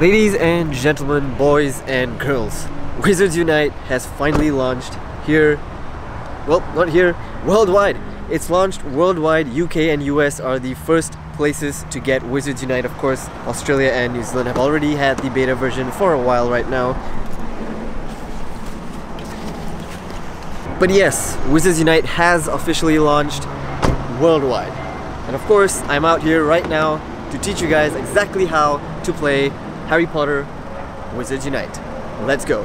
Ladies and gentlemen, boys and girls, Wizards Unite has finally launched here, well, not here, worldwide. It's launched worldwide. UK and US are the first places to get Wizards Unite. Of course, Australia and New Zealand have already had the beta version for a while right now. But yes, Wizards Unite has officially launched worldwide. And of course, I'm out here right now to teach you guys exactly how to play Harry Potter Wizards Unite. Let's go!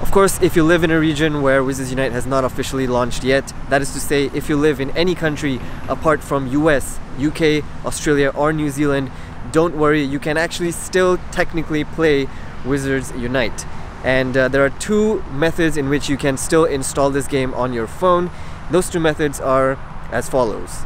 Of course, if you live in a region where Wizards Unite has not officially launched yet, that is to say, if you live in any country apart from US, UK, Australia or New Zealand, don't worry, you can actually still technically play Wizards Unite. And there are two methods in which you can still install this game on your phone. Those two methods are as follows.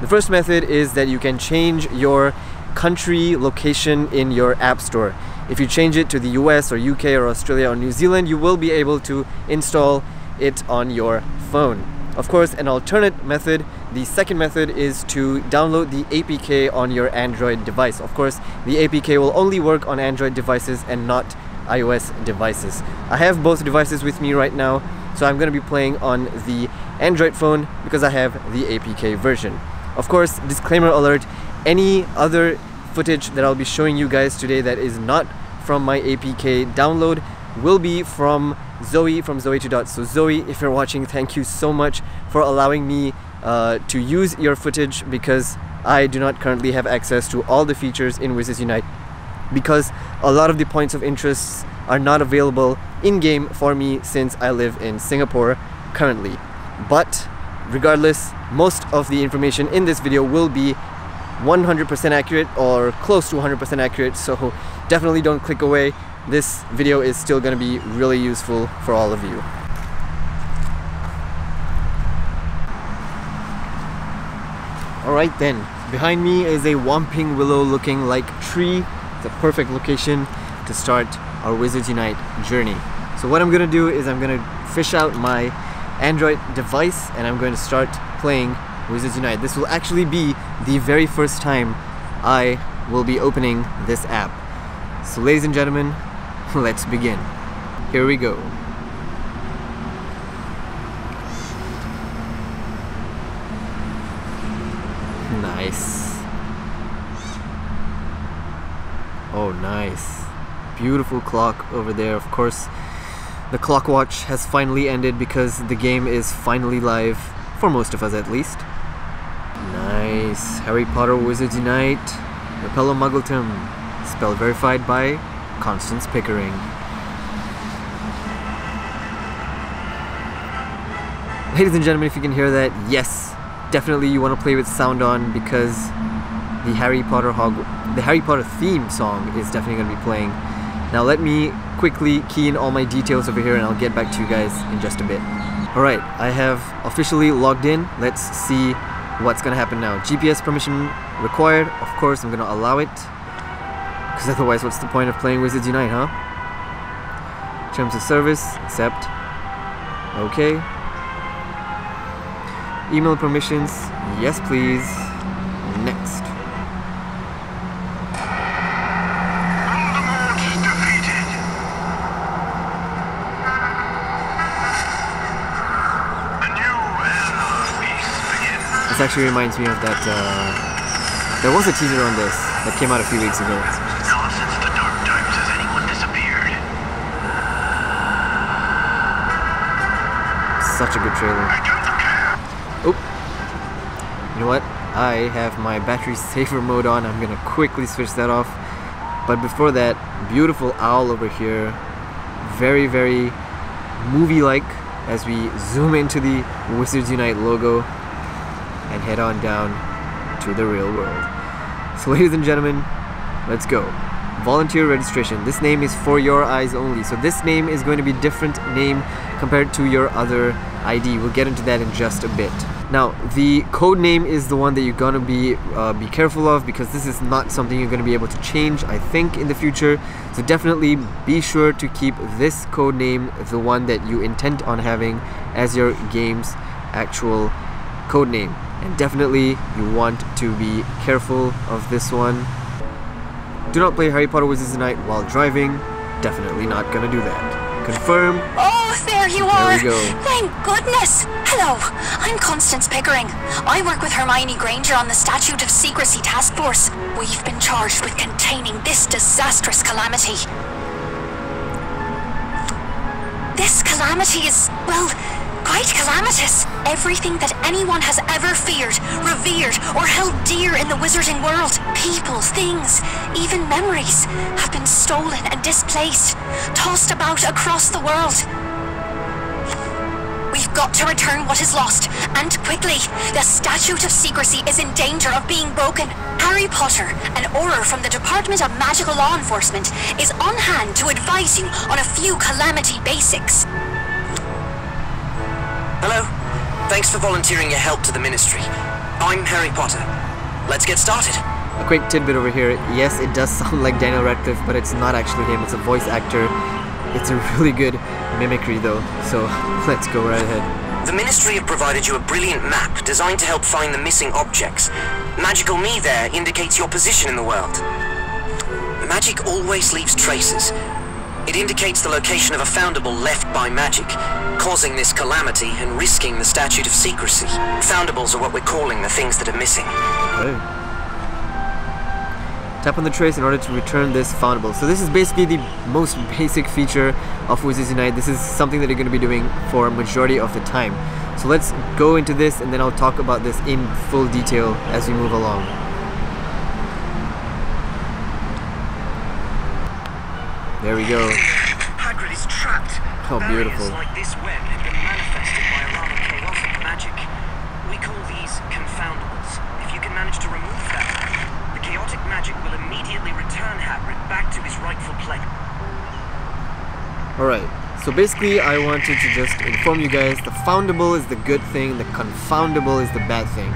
The first method is that you can change your country location in your app store. If you change it to the US or UK or Australia or New Zealand, you will be able to install it on your phone. Of course, an alternate method, the second method, is to download the APK on your Android device. Of course, the APK will only work on Android devices and not iOS devices. I have both devices with me right now, so I'm going to be playing on the Android phone because I have the APK version. Of course, disclaimer alert, any other footage that I'll be showing you guys today that is not from my APK download will be from Zoe from ZoëTwoDots. So Zoe, if you're watching, thank you so much for allowing me to use your footage, because I do not currently have access to all the features in Wizards Unite, because a lot of the points of interest are not available in-game for me since I live in Singapore currently. But regardless, most of the information in this video will be 100% accurate or close to 100% accurate, so definitely don't click away. This video is still going to be really useful for all of you. Alright then, behind me is a whomping willow looking like tree. It's a perfect location to start our Wizards Unite journey. So what I'm going to do is I'm going to fish out my Android device and I'm going to start playing Wizards Unite. This will actually be the very first time I will be opening this app. So ladies and gentlemen, let's begin. Here we go. Nice. Oh nice. Beautiful clock over there. Of course, the clock watch has finally ended because the game is finally live, for most of us at least. Nice. Harry Potter Wizards Unite. Apello Muggleton. Spell verified by Constance Pickering. Ladies and gentlemen, if you can hear that, yes, definitely you want to play with sound on, because the Harry Potter theme song is definitely going to be playing. Now let me quickly key in all my details over here and I'll get back to you guys in just a bit. Alright, I have officially logged in. Let's see what's going to happen now. GPS permission required. Of course, I'm going to allow it, because otherwise what's the point of playing Wizards Unite, huh? Terms of service, accept. Okay. Email permissions, yes please. Next. This actually reminds me of that, there was a teaser on this that came out a few weeks ago. Such a good trailer. Oh, you know what? I have my battery saver mode on. I'm gonna quickly switch that off. But before that, beautiful owl over here. Very, very movie-like as we zoom into the Wizards Unite logo and head on down to the real world. So ladies and gentlemen, let's go. Volunteer registration. This name is for your eyes only. So this name is going to be a different name compared to your other ID. We'll get into that in just a bit. Now, the code name is the one that you're gonna be careful of, because this is not something you're gonna be able to change, I think, in the future. So definitely be sure to keep this code name the one that you intend on having as your game's actual code name. And definitely you want to be careful of this one. Do not play Harry Potter Wizards Unite while driving. Definitely not gonna do that. Confirm. Oh, there you are! There we go. Thank goodness! Hello, I'm Constance Pickering. I work with Hermione Granger on the Statute of Secrecy Task Force. We've been charged with containing this disastrous calamity. This calamity is, well, quite calamitous. Everything that anyone has ever feared, revered, or held dear in the Wizarding World, people, things, even memories, have been stolen and displaced, tossed about across the world. We've got to return what is lost, and quickly. The Statute of Secrecy is in danger of being broken. Harry Potter, an Auror from the Department of Magical Law Enforcement, is on hand to advise you on a few calamity basics. Hello. Thanks for volunteering your help to the Ministry. I'm Harry Potter. Let's get started. A quick tidbit over here. Yes, it does sound like Daniel Radcliffe, but it's not actually him. It's a voice actor. It's a really good mimicry, though. So let's go right ahead. The Ministry have provided you a brilliant map designed to help find the missing objects. Magical Me there indicates your position in the world. Magic always leaves traces. It indicates the location of a Foundable left by magic, causing this calamity and risking the Statute of Secrecy. Foundables are what we're calling the things that are missing. Okay. Tap on the trace in order to return this Foundable. So this is basically the most basic feature of Wizards Unite. This is something that they're going to be doing for a majority of the time. So let's go into this, and then I'll talk about this in full detail as we move along. There we go. Hagrid is trapped. Oh, beautiful. Barriers like this web have been manifested by a rather chaotic magic. We call these confoundables. If you can manage to remove that, the chaotic magic will immediately return Hagrid back to his rightful place. Alright, so basically I wanted to just inform you guys, the foundable is the good thing, the confoundable is the bad thing.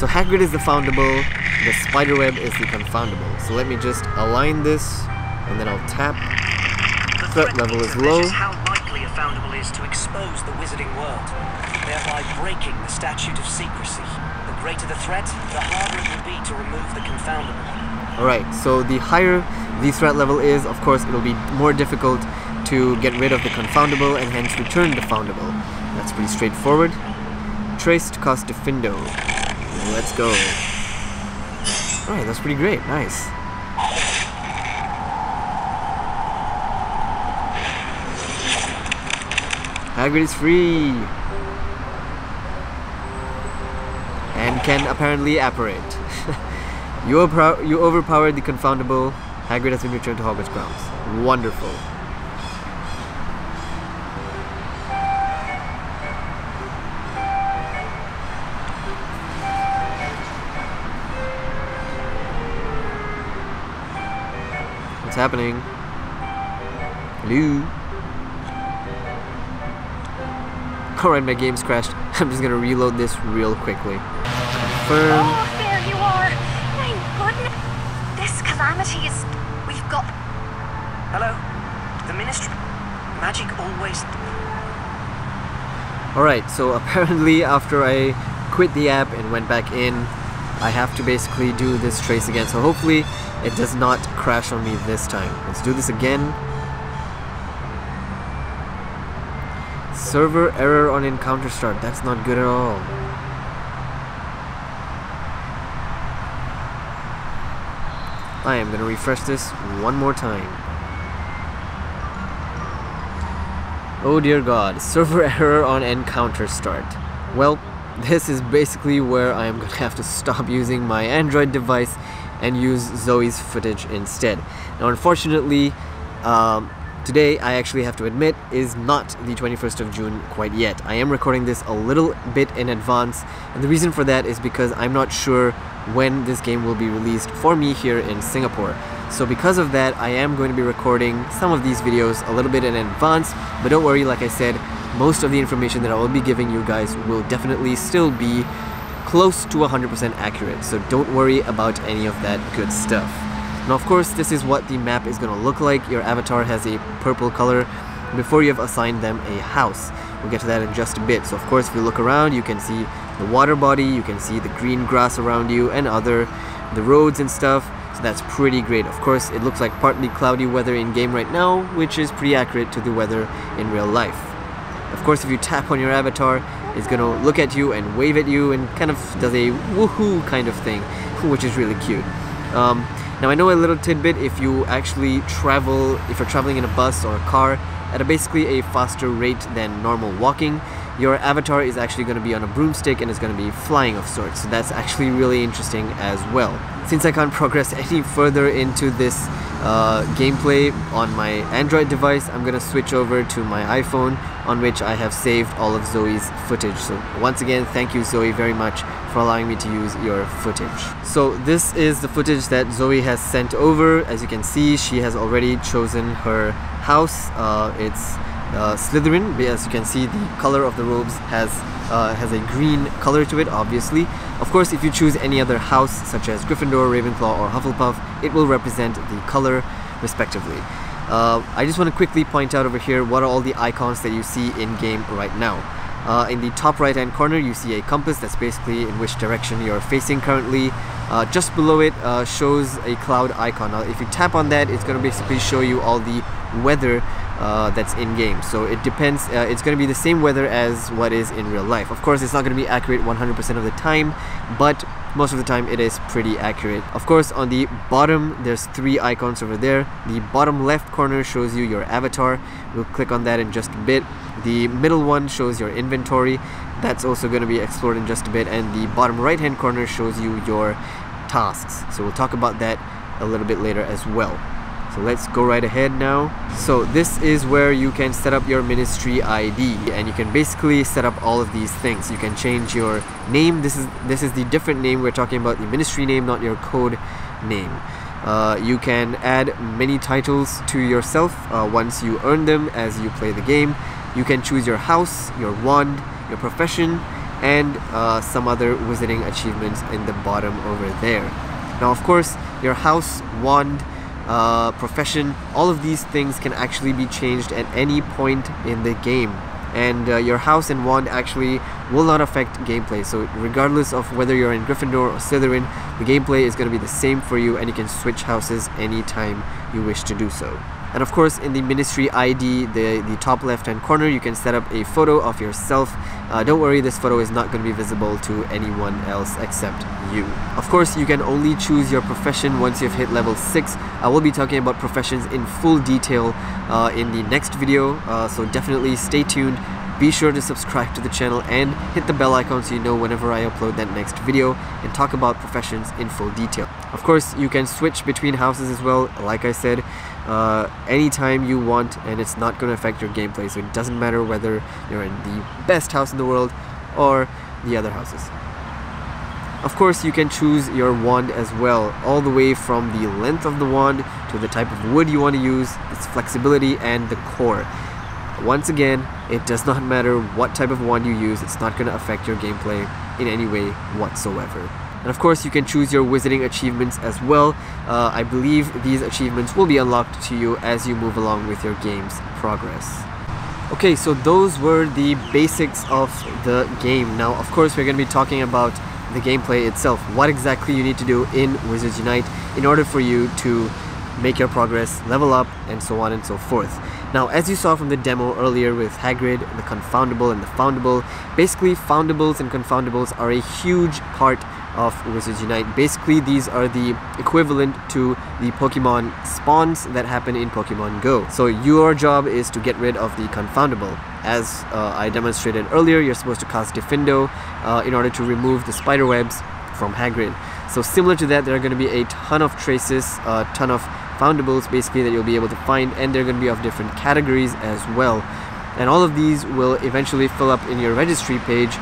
So Hagrid is the foundable, the spiderweb is the confoundable. So let me just align this, and then I'll tap. Threat level is low. How likely a foundable is to expose the Wizarding World, thereby breaking the Statute of Secrecy. The greater the threat, the harder it will be to remove the confoundable. Alright, so the higher the threat level is, of course, it'll be more difficult to get rid of the confoundable and hence return the foundable. That's pretty straightforward. Trace to cost Defindo. Let's go. Alright, that's pretty great. Nice. Hagrid is free and can apparently apparate. You overpowered the confoundable. Hagrid has been returned to Hogwarts grounds. Wonderful. What's happening? Hello? Alright, my game's crashed. I'm just gonna reload this real quickly. Confirm. Oh, there you are! Thank goodness! This calamity is... We've got... Hello? The Ministry... Magic always... Alright, so apparently after I quit the app and went back in, I have to basically do this trace again. So hopefully it does not crash on me this time. Let's do this again. Server error on encounter start. That's not good at all. I am going to refresh this one more time. Oh dear God. Server error on encounter start. Well, this is basically where I am going to have to stop using my Android device and use Zoe's footage instead. Now, unfortunately, today, I actually have to admit, is not the 21st of June quite yet. I am recording this a little bit in advance, and the reason for that is because I'm not sure when this game will be released for me here in Singapore. So because of that, I am going to be recording some of these videos a little bit in advance, but don't worry, like I said, most of the information that I will be giving you guys will definitely still be close to 100% accurate, so don't worry about any of that good stuff. Now of course, this is what the map is going to look like. Your avatar has a purple color before you have assigned them a house. We'll get to that in just a bit. So of course, if you look around, you can see the water body, you can see the green grass around you and the roads and stuff. So that's pretty great. Of course, it looks like partly cloudy weather in game right now, which is pretty accurate to the weather in real life. Of course, if you tap on your avatar, it's going to look at you and wave at you and kind of does a woohoo kind of thing, which is really cute. Now I know a little tidbit, if you actually travel, if you're traveling in a bus or a car at basically a faster rate than normal walking, your avatar is actually going to be on a broomstick and it's going to be flying of sorts. So that's actually really interesting as well. Since I can't progress any further into this gameplay on my Android device, I'm going to switch over to my iPhone, on which I have saved all of Zoe's footage. So once again, thank you, Zoe, very much for allowing me to use your footage. So this is the footage that Zoe has sent over. As you can see, she has already chosen her house. It's Slytherin. As you can see, the color of the robes has a green color to it, obviously. Of course, if you choose any other house, such as Gryffindor, Ravenclaw, or Hufflepuff, it will represent the color, respectively. I just want to quickly point out over here what are all the icons that you see in-game right now. In the top right-hand corner, you see a compass. That's basically in which direction you're facing currently. Just below it shows a cloud icon. Now, if you tap on that, it's going to basically show you all the weather that's in game. So it depends, it's going to be the same weather as what is in real life. Of course, it's not going to be accurate 100% of the time, but most of the time it is pretty accurate. Of course, on the bottom, there's three icons over there. The bottom left corner shows you your avatar. We'll click on that in just a bit. The middle one shows your inventory. That's also going to be explored in just a bit. And the bottom right hand corner shows you your tasks. So we'll talk about that a little bit later as well. So let's go right ahead now. So this is where you can set up your ministry ID, and you can basically set up all of these things. You can change your name. This is the different name. We're talking about the ministry name, not your code name. You can add many titles to yourself once you earn them as you play the game. You can choose your house, your wand, your profession, and some other wizarding achievements in the bottom over there. Now of course, your house, wand, profession, all of these things can actually be changed at any point in the game, and your house and wand actually will not affect gameplay. So regardless of whether you're in Gryffindor or Slytherin, the gameplay is going to be the same for you, and you can switch houses anytime you wish to do so. And of course, in the ministry ID, the top left hand corner, you can set up a photo of yourself. Don't worry, this photo is not going to be visible to anyone else except you. Of course, you can only choose your profession once you've hit level 6. I will be talking about professions in full detail in the next video, so definitely stay tuned. Be sure to subscribe to the channel and hit the bell icon so you know whenever I upload that next video and talk about professions in full detail. Of course, you can switch between houses as well, like I said, anytime you want, and it's not going to affect your gameplay. So it doesn't matter whether you're in the best house in the world or the other houses. Of course, you can choose your wand as well, all the way from the length of the wand to the type of wood you want to use, its flexibility, and the core. Once again, it does not matter what type of wand you use, it's not going to affect your gameplay in any way whatsoever. And of course, you can choose your wizarding achievements as well. I believe these achievements will be unlocked to you as you move along with your game's progress. Okay, so those were the basics of the game. Now, of course, we're going to be talking about the gameplay itself, what exactly you need to do in Wizards Unite in order for you to make your progress, level up, and so on and so forth. Now, as you saw from the demo earlier with Hagrid, the confoundable and the foundable, basically foundables and confoundables are a huge part of Wizards Unite. Basically, these are the equivalent to the Pokemon spawns that happen in Pokemon Go. So your job is to get rid of the confoundable. As I demonstrated earlier, you're supposed to cast Defindo in order to remove the spider webs from Hagrid. So similar to that, there are going to be a ton of traces, a ton of foundables basically that you'll be able to find, and they're going to be of different categories as well. And all of these will eventually fill up in your registry page,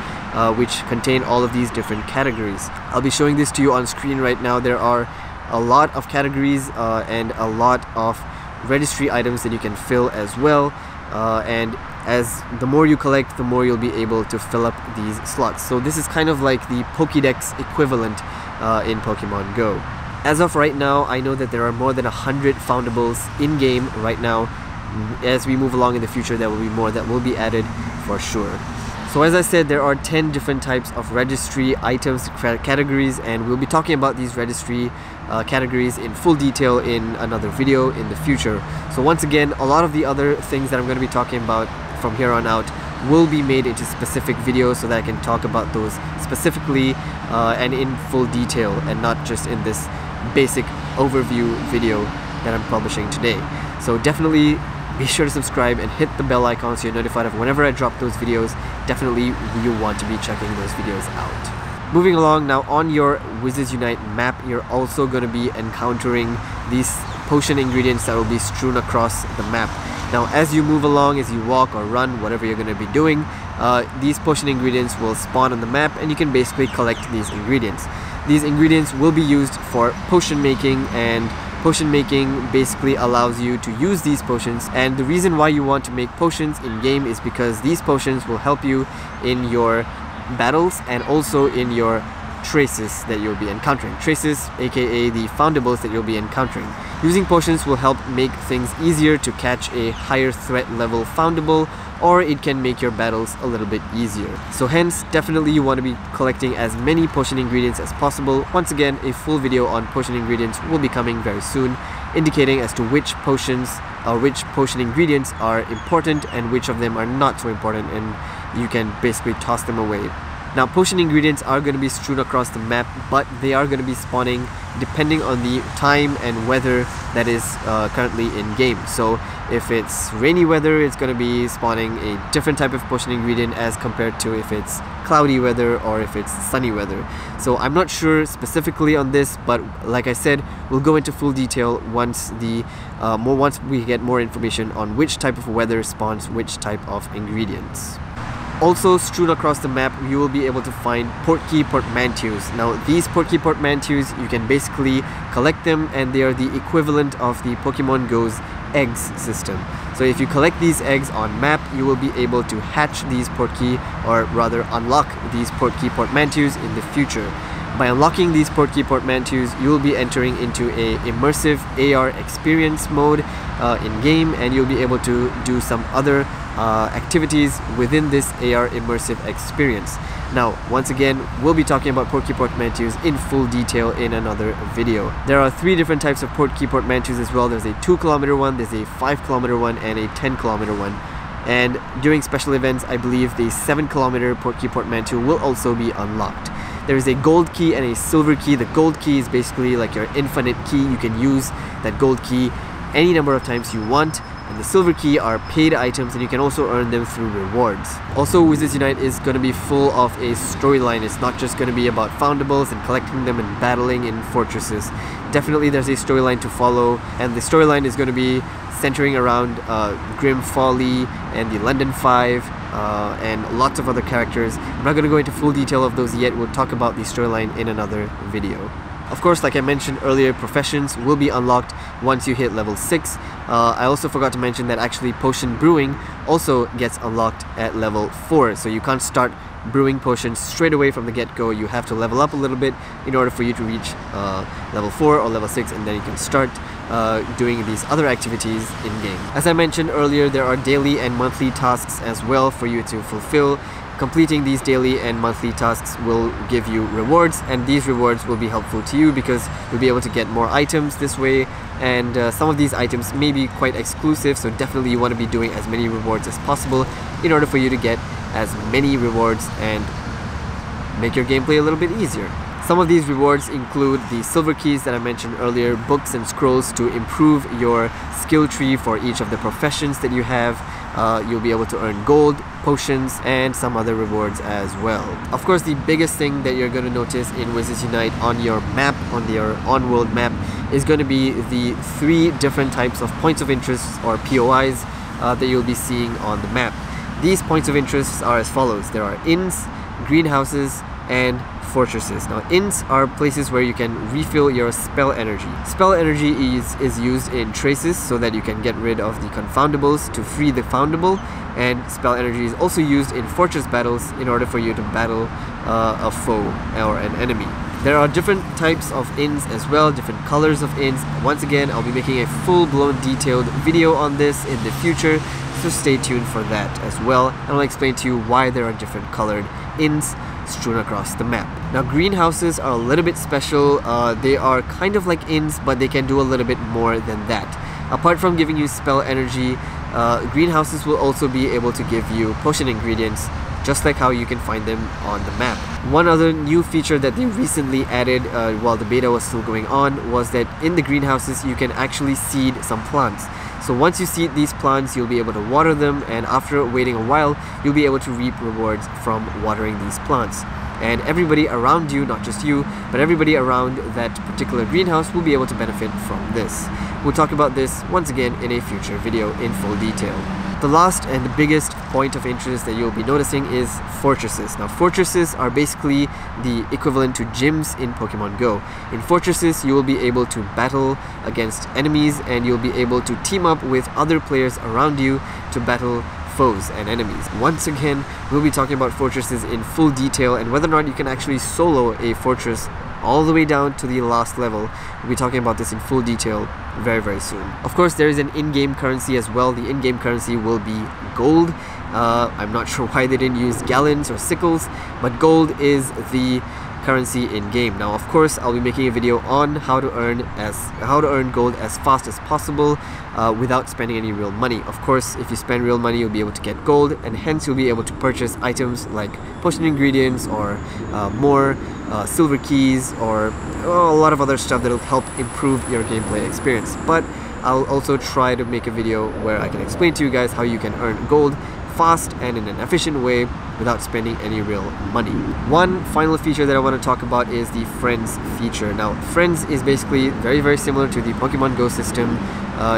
which contain all of these different categories. I'll be showing this to you on screen right now. There are a lot of categories and a lot of registry items that you can fill as well. And as the more you collect, the more you'll be able to fill up these slots. So this is kind of like the Pokédex equivalent in Pokemon Go. As of right now, I know that there are more than 100 foundables in-game right now. As we move along in the future, there will be more that will be added for sure. So as I said, there are 10 different types of registry items, categories, and we'll be talking about these registry categories in full detail in another video in the future. So once again, a lot of the other things that I'm going to be talking about from here on out will be made into specific videos so that I can talk about those specifically and in full detail, and not just in this basic overview video that I'm publishing today. So definitely be sure to subscribe and hit the bell icon so you're notified of whenever I drop those videos. Definitely you want to be checking those videos out. Moving along now, on your Wizards Unite map, you're also going to be encountering these potion ingredients that will be strewn across the map. Now as you move along, as you walk or run, whatever you're going to be doing, these potion ingredients will spawn on the map and you can basically collect these ingredients. These ingredients will be used for potion making, and potion making basically allows you to use these potions. And the reason why you want to make potions in-game is because these potions will help you in your battles and also in your traces that you'll be encountering. Traces, aka the foundables that you'll be encountering. Using potions will help make things easier to catch a higher threat level foundable, or it can make your battles a little bit easier. So hence, definitely you want to be collecting as many potion ingredients as possible. Once again, a full video on potion ingredients will be coming very soon, indicating as to which potions or which potion ingredients are important and which of them are not so important, and you can basically toss them away. Now potion ingredients are going to be strewn across the map, but they are going to be spawning depending on the time and weather that is currently in game. So if it's rainy weather, it's going to be spawning a different type of potion ingredient as compared to if it's cloudy weather or if it's sunny weather. So I'm not sure specifically on this, but like I said, we'll go into full detail once the once we get more information on which type of weather spawns which type of ingredients. Also strewn across the map, you will be able to find Portkey Portmanteaus. Now these Portkey Portmanteaus, you can basically collect them, and they are the equivalent of the Pokemon Go's eggs system. So if you collect these eggs on map, you will be able to hatch these Portkey, or rather unlock these Portkey Portmanteaus in the future. By unlocking these Portkey Portmanteaus, you will be entering into a immersive AR experience mode in-game, and you'll be able to do some other activities within this AR immersive experience. Now, once again, we'll be talking about Portkey Portmanteaus in full detail in another video. There are 3 different types of Portkey Portmanteaus as well. There's a 2-kilometer one, there's a 5-kilometer one, and a 10-kilometer one. And during special events, I believe the 7-kilometer Portkey Portmanteau will also be unlocked. There is a gold key and a silver key. The gold key is basically like your infinite key. You can use that gold key any number of times you want. And the silver key are paid items, and you can also earn them through rewards. Also, Wizards Unite is going to be full of a storyline. It's not just going to be about foundables and collecting them and battling in fortresses. Definitely there's a storyline to follow, and the storyline is going to be centering around Grim Folly and the London Five and lots of other characters. I'm not going to go into full detail of those yet. We'll talk about the storyline in another video. Of course, like I mentioned earlier, professions will be unlocked once you hit level 6. I also forgot to mention that actually potion brewing also gets unlocked at level 4. So you can't start brewing potions straight away from the get-go. You have to level up a little bit in order for you to reach level 4 or level 6, and then you can start doing these other activities in-game. As I mentioned earlier, there are daily and monthly tasks as well for you to fulfill. Completing these daily and monthly tasks will give you rewards, and these rewards will be helpful to you because you'll be able to get more items this way, and some of these items may be quite exclusive, so definitely you want to be doing as many rewards as possible in order for you to get as many rewards and make your gameplay a little bit easier. Some of these rewards include the silver keys that I mentioned earlier, books and scrolls to improve your skill tree for each of the professions that you have. You'll be able to earn gold, potions, and some other rewards as well. Of course, the biggest thing that you're going to notice in Wizards Unite on your map, on your on-world map, is going to be the 3 different types of points of interest, or POIs, that you'll be seeing on the map. These points of interest are as follows. There are inns, greenhouses, and fortresses. Now, inns are places where you can refill your spell energy. Spell energy is used in traces so that you can get rid of the confoundables to free the foundable, and spell energy is also used in fortress battles in order for you to battle a foe or an enemy. There are different types of inns as well, different colors of inns. Once again, I'll be making a full-blown detailed video on this in the future, so stay tuned for that as well, and I'll explain to you why there are different colored inns strewn across the map. Now, greenhouses are a little bit special. They are kind of like inns, but they can do a little bit more than that. Apart from giving you spell energy, greenhouses will also be able to give you potion ingredients, just like how you can find them on the map. One other new feature that they recently added while the beta was still going on was that in the greenhouses you can actually seed some plants. So once you seed these plants, you'll be able to water them, and after waiting a while, you'll be able to reap rewards from watering these plants. And everybody around you, not just you, but everybody around that particular greenhouse will be able to benefit from this. We'll talk about this once again in a future video in full detail. The last and the biggest point of interest that you'll be noticing is fortresses. Now, fortresses are basically the equivalent to gyms in Pokemon Go. In fortresses, you will be able to battle against enemies, and you'll be able to team up with other players around you to battle foes and enemies. Once again, we'll be talking about fortresses in full detail and whether or not you can actually solo a fortress all the way down to the last level. We'll be talking about this in full detail very soon. Of course, there is an in-game currency as well. The in-game currency will be gold. I'm not sure why they didn't use gallons or sickles, but gold is the currency in game. Now, of course, I'll be making a video on how to earn gold as fast as possible without spending any real money. Of course, if you spend real money, you'll be able to get gold, and hence you'll be able to purchase items like potion ingredients or more silver keys or a lot of other stuff that'll help improve your gameplay experience. But I'll also try to make a video where I can explain to you guys how you can earn gold fast and in an efficient way without spending any real money. One final feature that I want to talk about is the Friends feature. Now, Friends is basically very similar to the Pokemon Go system.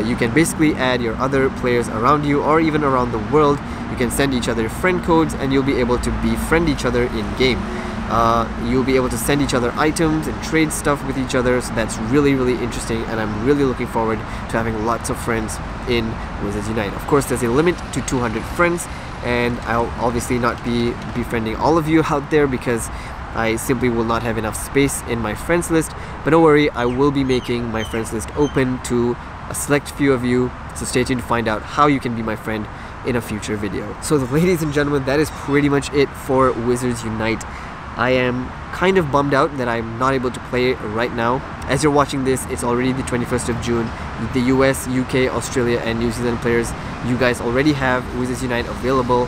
You can basically add your other players around you or even around the world. You can send each other friend codes, and you'll be able to befriend each other in game. You'll be able to send each other items and trade stuff with each other, so that's really interesting, and I'm really looking forward to having lots of friends in Wizards Unite. Of course, there's a limit to 200 friends, and I'll obviously not be befriending all of you out there because I simply will not have enough space in my friends list, but don't worry, I will be making my friends list open to a select few of you, so stay tuned to find out how you can be my friend in a future video. So, ladies and gentlemen, that is pretty much it for Wizards Unite. I am kind of bummed out that I'm not able to play right now. As you're watching this, it's already the 21st of June. The US, UK, Australia, and New Zealand players, you guys already have Wizards Unite available.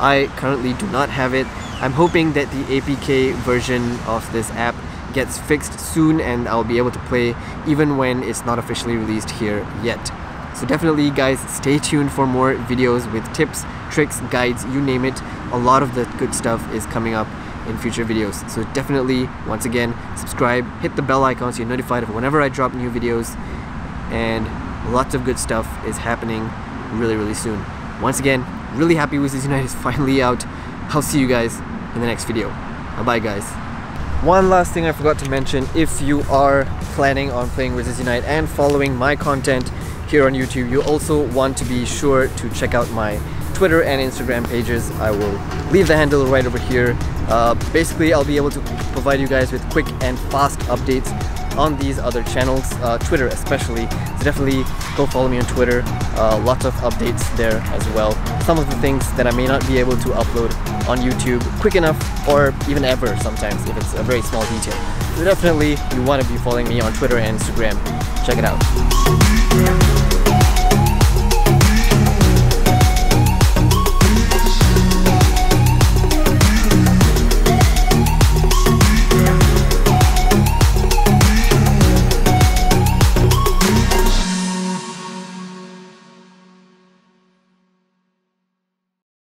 I currently do not have it. I'm hoping that the APK version of this app gets fixed soon, and I'll be able to play even when it's not officially released here yet. So definitely, guys, stay tuned for more videos with tips, tricks, guides, you name it. A lot of the good stuff is coming up in future videos, so definitely, once again, subscribe, hit the bell icon so you're notified of whenever I drop new videos, and lots of good stuff is happening really soon. Once again, really happy Wizards Unite is finally out. I'll see you guys in the next video. Bye guys. One last thing I forgot to mention: if you are planning on playing Wizards Unite and following my content here on YouTube, you also want to be sure to check out my Twitter and Instagram pages. I will leave the handle right over here. Basically, I'll be able to provide you guys with quick and fast updates on these other channels, Twitter especially. So definitely go follow me on Twitter. Lots of updates there as well. Some of the things that I may not be able to upload on YouTube quick enough, or even ever sometimes if it's a very small detail. So definitely you want to be following me on Twitter and Instagram. Check it out.